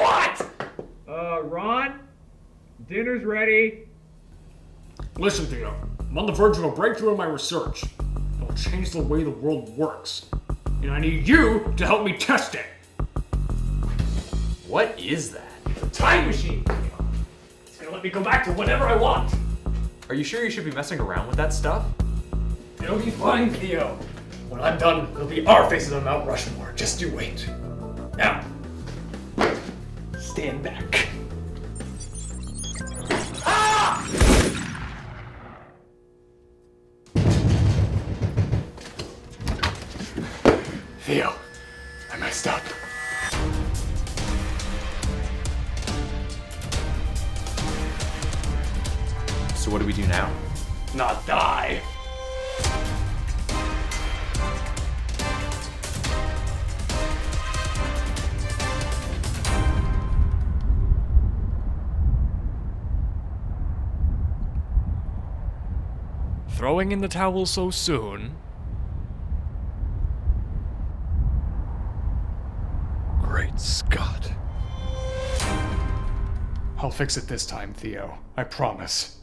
What? Ron? Dinner's ready. Listen, Theo. I'm on the verge of a breakthrough in my research. It'll change the way the world works. And I need you to help me test it. What is that? It's a time machine, Theo. It's gonna let me go back to whatever I want. Are you sure you should be messing around with that stuff? It'll be fine, Theo. When I'm done, it'll be our faces on Mount Rushmore. Just you wait. Now, stand back. Ah! Theo, I messed up. So what do we do now? Not die. Throwing in the towel so soon. Great Scott. I'll fix it this time, Theo. I promise.